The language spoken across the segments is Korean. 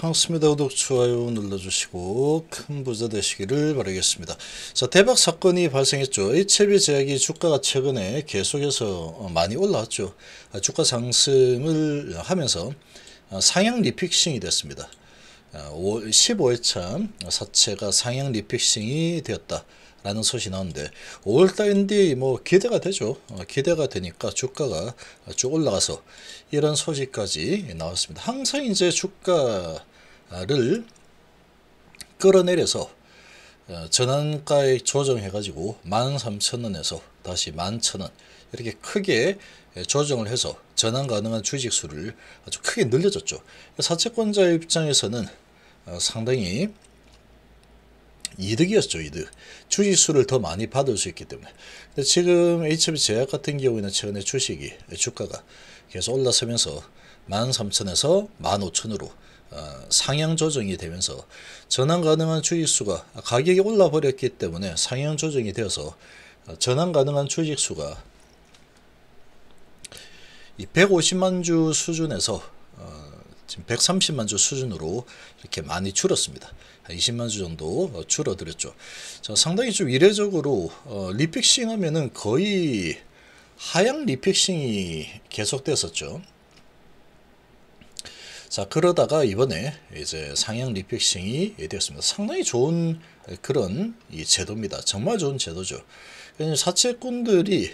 반갑습니다. 구독, 좋아요 눌러주시고 큰 부자 되시기를 바라겠습니다. 자, 대박 사건이 발생했죠. HLB 제약이 주가가 최근에 계속해서 많이 올라왔죠. 주가 상승을 하면서 상향 리픽싱이 됐습니다. 15회차 사채가 상향 리픽싱이 되었다 라는 소식이 나오는데 5월달 NDA 뭐 기대가 되죠. 기대가 되니까 주가가 쭉 올라가서 이런 소식까지 나왔습니다. 항상 이제 주가를 끌어내려서 전환가에 조정해가지고 13,000원에서 다시 11,000원 이렇게 크게 조정을 해서 전환 가능한 주식수를 아주 크게 늘려줬죠. 사채권자 입장에서는 상당히 이득이었죠. 이득. 주식수를 더 많이 받을 수 있기 때문에. 근데 지금 HLB 제약 같은 경우에는 최근에 주가가 계속 올라서면서 13,000에서 15,000으로 상향 조정이 되면서 전환 가능한 주식수가 가격이 올라 버렸기 때문에 상향 조정이 되어서 전환 가능한 주식수가 150만 주 수준에서 지금 130만 주 수준으로 이렇게 많이 줄었습니다. 20만 주 정도 줄어들었죠. 자, 상당히 좀 이례적으로 리픽싱 하면은 거의 하향 리픽싱이 계속됐었죠. 자, 그러다가 이번에 이제 상향 리픽싱이 되었습니다. 상당히 좋은 그런 이 제도입니다. 정말 좋은 제도죠. 사채꾼들이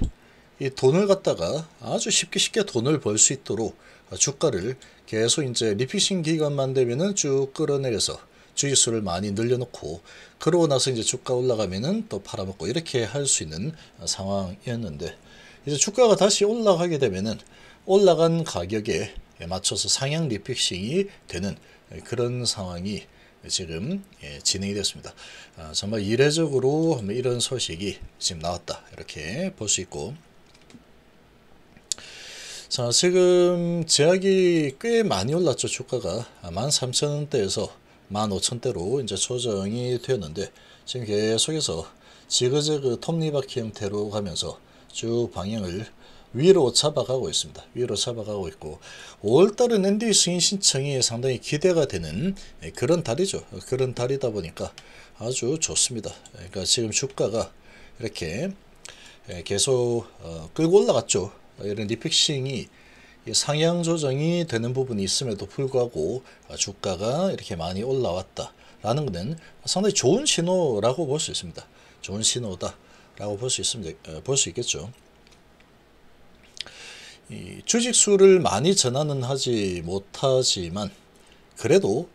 이 돈을 갖다가 아주 쉽게 돈을 벌 수 있도록 주가를 계속 이제 리픽싱 기간만 되면은 쭉 끌어내려서 주식수를 많이 늘려놓고 그러고 나서 이제 주가 올라가면은 또 팔아먹고 이렇게 할 수 있는 상황이었는데 이제 주가가 다시 올라가게 되면은 올라간 가격에 맞춰서 상향 리픽싱이 되는 그런 상황이 지금 진행이 됐습니다. 정말 이례적으로 이런 소식이 지금 나왔다 이렇게 볼 수 있고. 자, 지금 제약이 꽤 많이 올랐죠. 주가가 13,000원대에서 15,000원대로 이제 조정이 되었는데 지금 계속해서 지그재그 톱니바퀴 형태로 가면서 쭉 방향을 위로 잡아가고 있습니다. 위로 잡아가고 있고 5월달은 NDA 승인 신청이 상당히 기대가 되는 그런 달이죠. 그런 달이다 보니까 아주 좋습니다. 그러니까 지금 주가가 이렇게 계속 끌고 올라갔죠. 이런 리픽싱이 상향 조정이 되는 부분이 있음에도 불구하고 주가가 이렇게 많이 올라왔다라는 것은 상당히 좋은 신호라고 볼 수 있습니다. 좋은 신호다라고 볼 수 있습니다. 볼 수 있겠죠. 이 주식수를 많이 전환은 하지 못하지만 그래도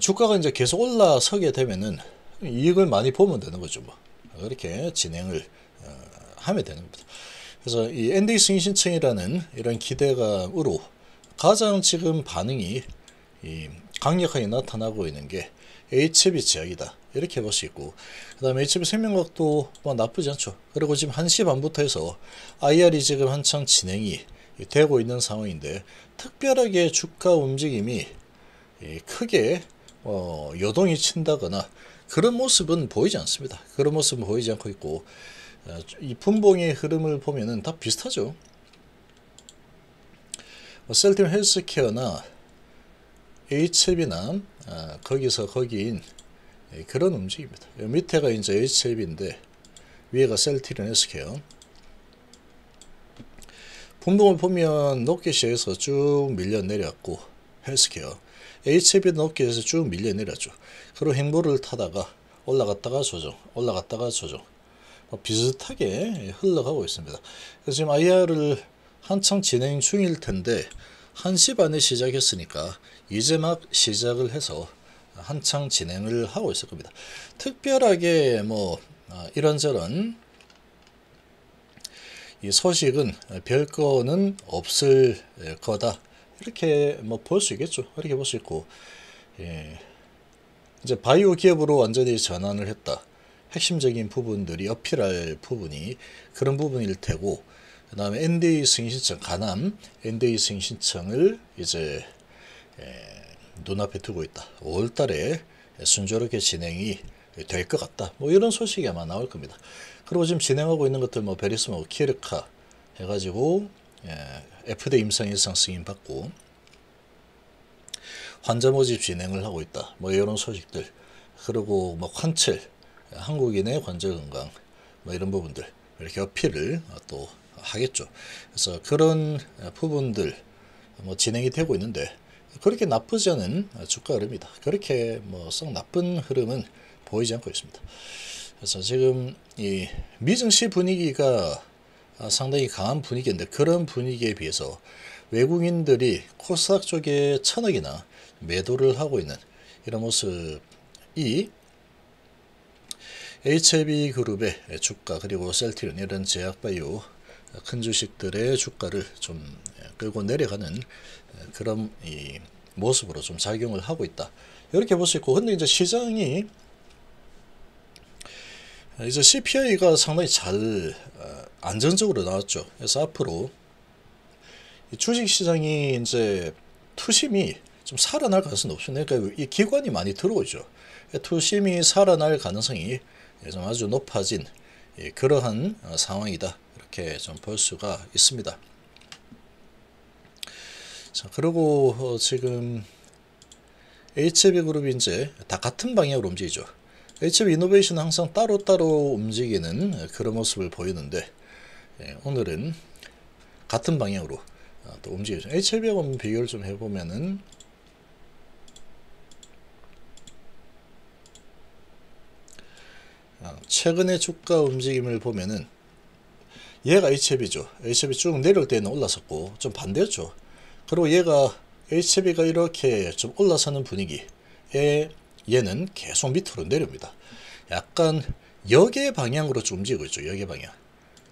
주가가 이제 계속 올라서게 되면은 이익을 많이 보면 되는 거죠. 뭐 그렇게 진행을 하면 되는 겁니다. 그래서 이 NDA 승인 신청이라는 이런 기대감으로 가장 지금 반응이 이 강력하게 나타나고 있는 게 HLB 제약이다 이렇게 볼 수 있고, 그 다음에 HLB 생명과학도 뭐 나쁘지 않죠. 그리고 지금 1시 반부터 해서 IR이 지금 한창 진행이 되고 있는 상황인데 특별하게 주가 움직임이 크게 요동이 친다거나 그런 모습은 보이지 않습니다. 그런 모습은 보이지 않고 있고, 이 분봉의 흐름을 보면은 다 비슷하죠. 셀트 헬스케어나 HLB나 거기서 거기인 그런 움직임입니다. 밑에가 이제 HLB인데 위에가 셀트리온 헬스케어. 분봉을 보면 높게 시작해서 쭉 밀려 내려왔고 헬스케어, HLB도 높게 해서 쭉 밀려 내려왔죠. 그리고 행보를 타다가 올라갔다가 조정, 올라갔다가 조정. 비슷하게 흘러가고 있습니다. 그래서 지금 IR을 한창 진행 중일 텐데 1시 반에 시작했으니까 이제 막 시작을 해서 한창 진행을 하고 있을 겁니다. 특별하게 뭐 이런저런 이 소식은 별 거는 없을 거다 이렇게 뭐 볼 수 있겠죠. 이렇게 볼 수 있고, 예, 이제 바이오 기업으로 완전히 전환을 했다. 핵심적인 부분들이 어필할 부분이 그런 부분일 테고, 그 다음에 NDA 승인 신청, 가남 NDA 승인 신청을 이제 눈앞에 두고 있다. 5월달에 순조롭게 진행이 될 것 같다. 뭐 이런 소식이 아마 나올 겁니다. 그리고 지금 진행하고 있는 것들 뭐 베리스모, 키르카 해가지고 FDA 임상 승인 받고, 환자 모집 진행을 하고 있다. 뭐 이런 소식들, 그리고 뭐 환칠, 한국인의 관절 건강, 뭐 이런 부분들 이렇게 어필을 또 하겠죠. 그래서 그런 부분들 뭐 진행이 되고 있는데 그렇게 나쁘지 않은 주가 흐름이다. 그렇게 뭐 썩 나쁜 흐름은 보이지 않고 있습니다. 그래서 지금 이 미증시 분위기가 상당히 강한 분위기인데 그런 분위기에 비해서 외국인들이 코스닥 쪽에 1000억이나 매도를 하고 있는 이런 모습이 HLB 그룹의 주가, 그리고 셀트리온 이런 제약바이오 큰 주식들의 주가를 좀 끌고 내려가는 그런 이 모습으로 좀 작용을 하고 있다, 이렇게 볼 수 있고. 근데 이제 시장이 이제 CPI가 상당히 잘 안정적으로 나왔죠. 그래서 앞으로 이 주식시장이 이제 투심이 좀 살아날 가능성이 높습니다. 그러니까 이 기관이 많이 들어오죠. 투심이 살아날 가능성이 좀 아주 높아진 그러한 상황이다, 이렇게 좀 볼 수가 있습니다. 자, 그리고 지금 HLB 그룹이 이제 다 같은 방향으로 움직이죠. HLB 이노베이션은 항상 따로따로 움직이는 그런 모습을 보이는데 오늘은 같은 방향으로 또 움직이죠. HLB하고 비교를 좀 해보면은 최근의 주가 움직임을 보면은 얘가 HLB죠. HLB 쭉 내려올 때는 올라섰고 좀 반대였죠. 그리고 얘가 HLB가 이렇게 좀 올라서는 분위기에 얘는 계속 밑으로 내려옵니다. 약간 역의 방향으로 좀 움직이고 있죠. 역의 방향,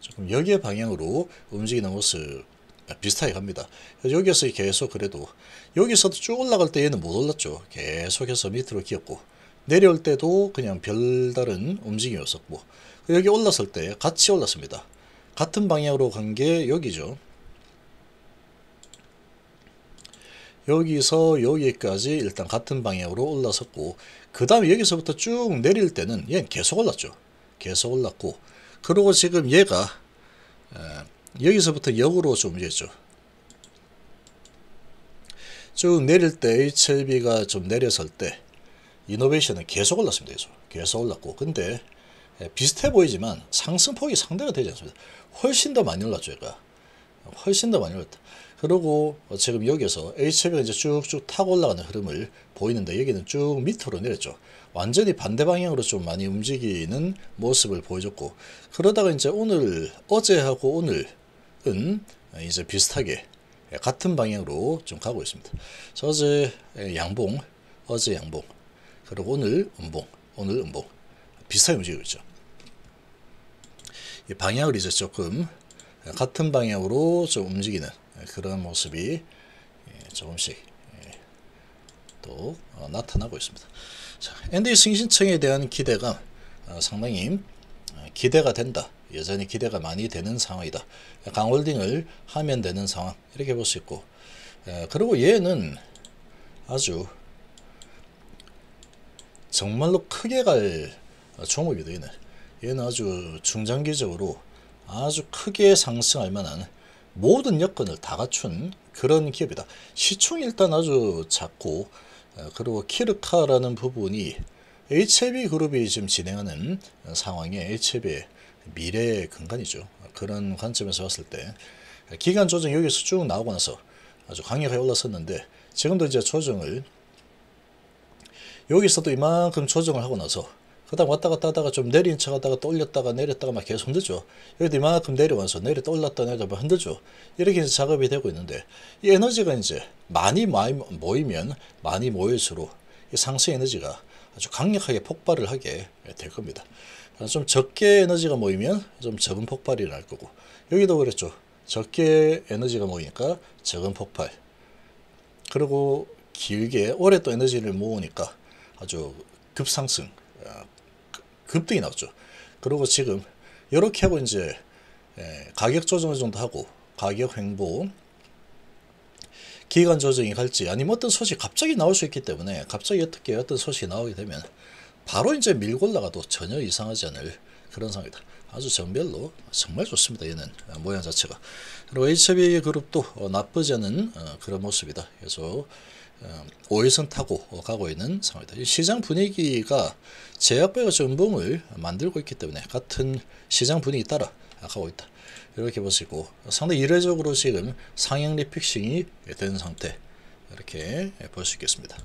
조금 역의 방향으로 움직이는 모습 비슷하게 갑니다. 여기에서 계속, 그래도 여기서도 쭉 올라갈 때 얘는 못 올랐죠. 계속해서 밑으로 기었고, 내려올 때도 그냥 별다른 움직임이 없었고, 여기 올랐을 때 같이 올랐습니다. 같은 방향으로 간 게 여기죠. 여기서 여기까지 일단 같은 방향으로 올라섰고, 그 다음에 여기서부터 쭉 내릴 때는 얘는 계속 올랐죠. 계속 올랐고, 그리고 지금 얘가 여기서부터 역으로 좀 움직였죠. 쭉 내릴 때 HLB가 좀 내려설 때 이노베이션은 계속 올랐습니다. 계속 올랐고, 근데 비슷해 보이지만 상승폭이 상대가 되지 않습니다. 훨씬 더 많이 올랐죠. 얘가 훨씬 더 많이 올랐다. 그리고 지금 여기에서 HLB가 이제 쭉쭉 타고 올라가는 흐름을 보이는데 여기는 쭉 밑으로 내렸죠. 완전히 반대 방향으로 좀 많이 움직이는 모습을 보여줬고, 그러다가 이제 오늘, 어제하고 오늘은 이제 비슷하게 같은 방향으로 좀 가고 있습니다. 그래서 어제 양봉, 그리고 오늘 음봉 비슷하게 움직이고 있죠. 이 방향을 이제 조금 같은 방향으로 좀 움직이는 그런 모습이 조금씩 또 나타나고 있습니다. 자, NDA 승신청에 대한 기대감, 상당히 기대가 된다. 여전히 기대가 많이 되는 상황이다. 강홀딩을 하면 되는 상황, 이렇게 볼 수 있고. 그리고 얘는 아주 정말로 크게 갈 종목이다. 얘는 아주 중장기적으로 아주 크게 상승할 만한 모든 여건을 다 갖춘 그런 기업이다. 시총이 일단 아주 작고, 그리고 키르카라는 부분이 HLB 그룹이 지금 진행하는 상황에 HLB의 미래의 근간이죠. 그런 관점에서 봤을 때 기간 조정 여기서 쭉 나오고 나서 아주 강력하게 올랐었는데, 지금도 이제 조정을 여기서도 이만큼 조정을 하고 나서 그 다음 왔다 갔다 하다가 좀 내린 척 하다가 또 올렸다가 내렸다가 막 계속 흔들죠. 여기도 이만큼 내려와서 내렸다 올랐다 내렸다 흔들죠. 이렇게 이제 작업이 되고 있는데, 이 에너지가 이제 많이 모이면 많이 모일수록 이 상승 에너지가 아주 강력하게 폭발을 하게 될 겁니다. 좀 적게 에너지가 모이면 좀 적은 폭발이 날 거고, 여기도 그랬죠. 적게 에너지가 모이니까 적은 폭발, 그리고 길게 오래 또 에너지를 모으니까 아주 급상승, 급등이 나왔죠. 그리고 지금 이렇게 하고 이제 가격 조정을 정도 하고, 가격 횡보, 기간 조정이 갈지 아니면 어떤 소식이 갑자기 나올 수 있기 때문에, 갑자기 어떻게 어떤 소식이 나오게 되면 바로 이제 밀고 올라가도 전혀 이상하지 않을 그런 상황이다. 아주 전별로 정말 좋습니다. 얘는 모양 자체가. 그리고 HLB 그룹도 나쁘지 않은 그런 모습이다. 그래서 5일선 타고 가고 있는 상황입니다. 시장 분위기가 제약바이오 전봉을 만들고 있기 때문에 같은 시장 분위기 따라 가고 있다. 이렇게 보시고 상당히 이례적으로 지금 상향 리픽싱이 된 상태 이렇게 볼 수 있겠습니다.